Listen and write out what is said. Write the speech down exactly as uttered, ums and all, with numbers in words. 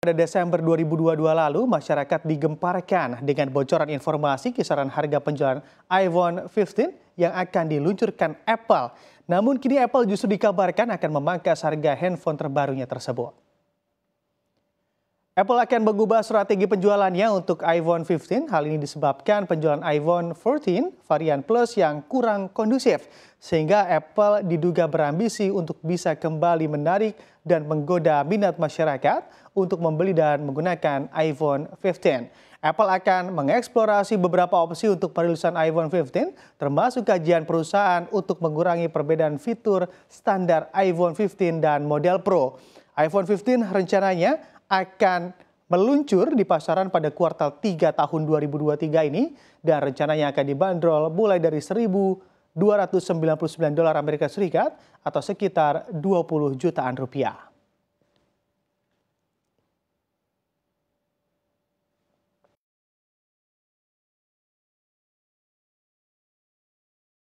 Pada Desember dua ribu dua puluh dua lalu, masyarakat digemparkan dengan bocoran informasi kisaran harga penjualan iPhone lima belas yang akan diluncurkan Apple. Namun kini Apple justru dikabarkan akan memangkas harga handphone terbarunya tersebut. Apple akan mengubah strategi penjualannya untuk iPhone lima belas. Hal ini disebabkan penjualan iPhone empat belas varian Plus yang kurang kondusif, sehingga Apple diduga berambisi untuk bisa kembali menarik dan menggoda minat masyarakat untuk membeli dan menggunakan iPhone lima belas. Apple akan mengeksplorasi beberapa opsi untuk perilisan iPhone lima belas, termasuk kajian perusahaan untuk mengurangi perbedaan fitur standar iPhone lima belas dan model Pro. iPhone lima belas rencananya akan meluncur di pasaran pada kuartal tiga tahun dua ribu dua puluh tiga ini, dan rencananya akan dibanderol mulai dari seribu dua ratus sembilan puluh sembilan dolar Amerika Serikat atau sekitar dua puluh jutaan rupiah.